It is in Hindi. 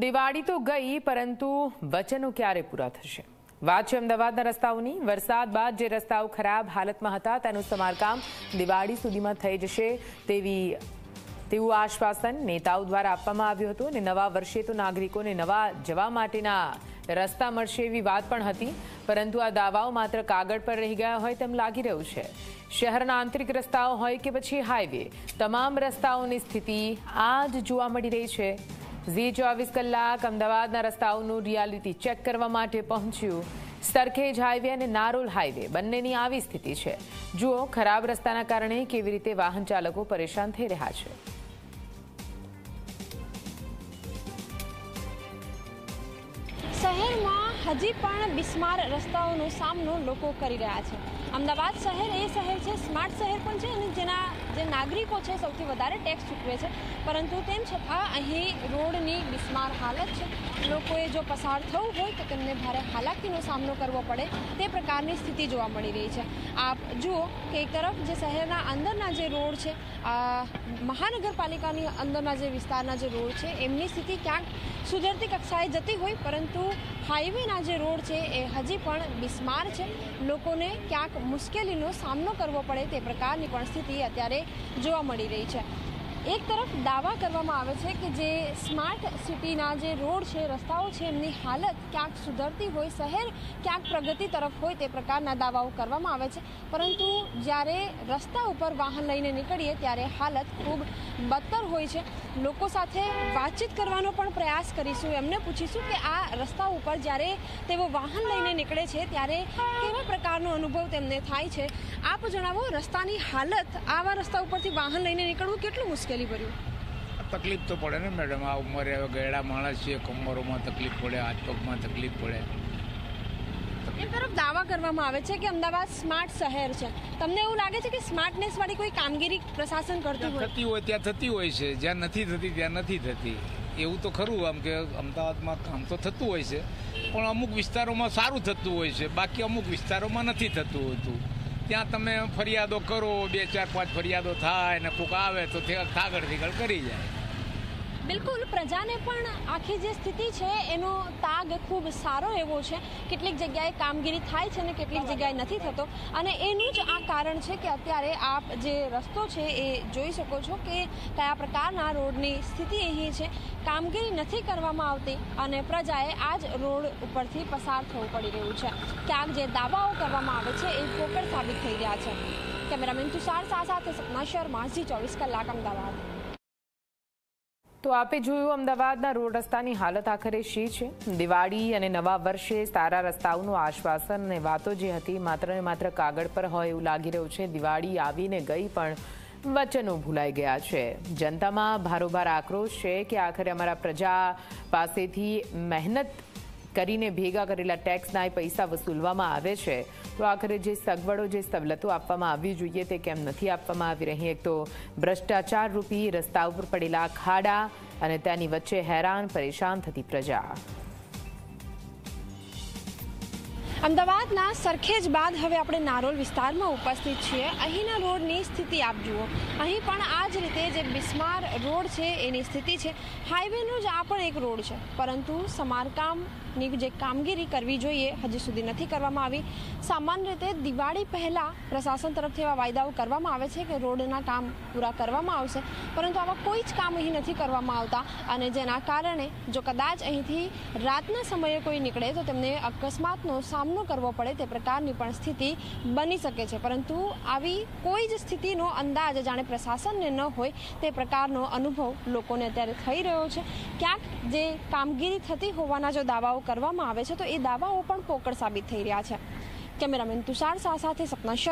દિવાળી તો ગઈ પરંતુ વચનો ક્યારે પૂરા થશે? વાત છે અમદાવાદના રસ્તાઓની। વરસાદ બાદ જે રસ્તાઓ ખરાબ હાલતમાં હતા તેનું સમારકામ દિવાળી સુધીમાં થઈ જશે તેવું આશ્વાસન નેતાઓ દ્વારા આપવામાં આવ્યું હતું અને નવા વર્ષે તો નાગરિકોને નવા જવા માટેના રસ્તા મળશે એવી વાત પણ હતી, પરંતુ આ દાવાઓ માત્ર કાગળ પર રહી ગયા હોય તેમ લાગી રહ્યું છે। શહેરના આંતરિક રસ્તાઓ હોય કે પછી હાઈવે, તમામ રસ્તાઓની સ્થિતિ આ જ જોવા મળી રહી છે। ઝી 24 કલાક અમદાવાદના રસ્તાઓનું રિયાલિટી ચેક કરવા માટે પહોંચ્યું। सरखेज हाईवे और नारोल हाईवे बंनेनी आवी स्थिति है। जुओ खराब रस्ताना कारणे केवी रीते वाहन चालको परेशान थई रह्या छे। शहरमां हजी पण बिस्मार रस्ताओनो सामनो लोको करी रह्या छे। अमदावाद शहर ए शहर है, स्मार्ट शहर पण छे अने जेना जे नागरिको छे सौथी वधारे टैक्स चूकवे छे, परंतु तेम छतां अहीं रोडनी बिस्मार हालत छे। लोकोए जो पसार थवुं होय तो तेमने भारे हालाकीनो सामनो करवो पड़े ते प्रकारनी स्थिति जोवा मळी रही छे। आप जुओ के एक तरफ जे शहरना अंदरना जे रोड छे, महानगरपालिकानी अंदरना जे विस्तारना जे रोड छे एमनी स्थिति क्यांक सुधरती कक्षाए जती होय, परंतु हाईवेना जे रोड छे ए हजी पण बिस्मार छे। लोकोने क्यांक मुश्केलीनो सामनो करवो पड़े ते प्रकारनी पण स्थिति अत्यारे जोवा मळी रही छे। एक तरफ दावा करवामां आवे छे के जे स्मार्ट सिटीना जे रोड छे, रस्ताओ छे एमनी हालत क्यांक सुधरती होय, शहर क्यांक प्रगति तरफ होय ते प्रकारना दावाओ करवामां आवे छे, परंतु ज्यारे रस्ता उपर वाहन लईने नीकळीए त्यारे हालत खूब बदतर होय छे। लोको साथे वातचीत करवानो पण प्रयास करीशुं, एमने पूछीशुं के आ रस्ता उपर ज्यारे तेओ वाहन लईने नीकळे छे त्यारे केवा प्रकारनो अनुभव तेमने थाय छे। आप जणावो रस्तानी हालत, आवा रस्ता उपरथी वाहन लईने नीकळवुं केटलुं मुश्केल? तकलीफ तो पड़े ना मैडम, आ उमरे गयेड़ा माणस छे, कमरो में तकलीफ पड़े, हाथ पग में तकलीफ पड़े। एक तरफ दावा करवामां आवे छे के अमदावाद स्मार्ट शहर छे, तमने एवुं लागे छे के स्मार्टनेस वाली कोई कामगीरी प्रशासन करतुं होय? थती होय त्यां थती होय छे, ज्यां नथी थती त्यां नथी थती, एवुं तो खरुं। आम के अमदावादमां काम तो थतुं होय छे, पण अमुक विस्तारोमां सारुं थतुं होय छे, बाकी अमुक विस्तारोमां नथी थतुं होतुं। त्या तमे फरियादो करो, 2-4-5 फरियादो थाय ने कोक आवे तो थागड़-थीगड़ करी जाए। बिल्कुल प्रजाने पण आखी जे स्थिति छे एनो ताग खूब सारो एवो छे। केटलीक जग्याए कामगीरी थाय छे ने केटलीक जग्याए नथी थतो अने एनुं ज आ कारण छे के अत्यारे आप जे रस्तो छे ए जोई शको छो के कया प्रकारना रोडनी स्थिति अहीं छे। कामगीरी नथी करवामां आवती अने प्रजाए आज रोड उपरथी पसार थवुं पड़ी रह्युं छे। क्यांक जे दावाओ करवामां आवे छे ए पोकळ साबित थई रह्या छे। केमेरामेन तुषार शाह साथे सपना शर्मा, Zee 24 कलाक, अमदावाद। तो आपे जोयुं अमदावादना रोड रस्तानी हालत आखरे शी छे। दिवाळी अने नवा वर्षे सारा रस्ताओनुं आश्वासन अने वातो जे हती मात्र ने मात्र कागळ पर होय एवुं लागी रह्युं छे। दिवाळी आवीने गई पण वचनो भूलाई गया छे। जनतामां भारोभार आक्रोश छे के आखरे अमारा प्रजा पासेथी मेहनत करीने भेगा करेला टेक्सना पैसा वसूलवामां आवे छे, तो आखरे जे सगवड़ो जे सवलतो आपवामां आववी जोईए ते केम नथी आपवामां आवी रही? एक तो भ्रष्टाचार रूपी रस्ताओ पर पड़ेला खाड़ा अने तेनी वच्चे हैरान परेशान थती प्रजा। अमदावादना सरखेज बाद हवे आपणे नारोल विस्तारमां उपस्थित छीए। अहींना रोडनी स्थिति आप जुओ, अहीं पण आ ज रीते जे बिस्मार रोड छे एनी स्थिति छे। हाईवेनो ज आ पण एक रोड छे, परंतु समारकामनी जे कामगीरी करवी जोईए हजी सुधी नथी करवामां आवी। सामान्य रीते दिवाळी पहेला प्रशासन तरफथी एवा वायदाओ करवामां आवे छे के रोडना काम पूरा करवामां आवशे, परंतु आवा कोई ज काम अहीं नथी करवामां आवता अने जेना कारणे जो कदाच अहींथी रातना समये कोई नीकळे तो तेमने अकस्मातनो सामनो करवो पड़े ते प्रकारनी पण स्थिति बनी सके छे। परंतु आवी कोई ज स्थितिनो अंदाज जाने प्रशासनने न होय ते प्रकारनो अनुभव लोकोने अत्यारे थई रह्यो छे। क्यांक जे कामगीरी थती होवाना जो दावाओ करवामां आवे छे तो ए दावाओ पण पोकळ साबित थई रह्या छे। केमेरामेन तुषार शाह साथे सपना शर्मा।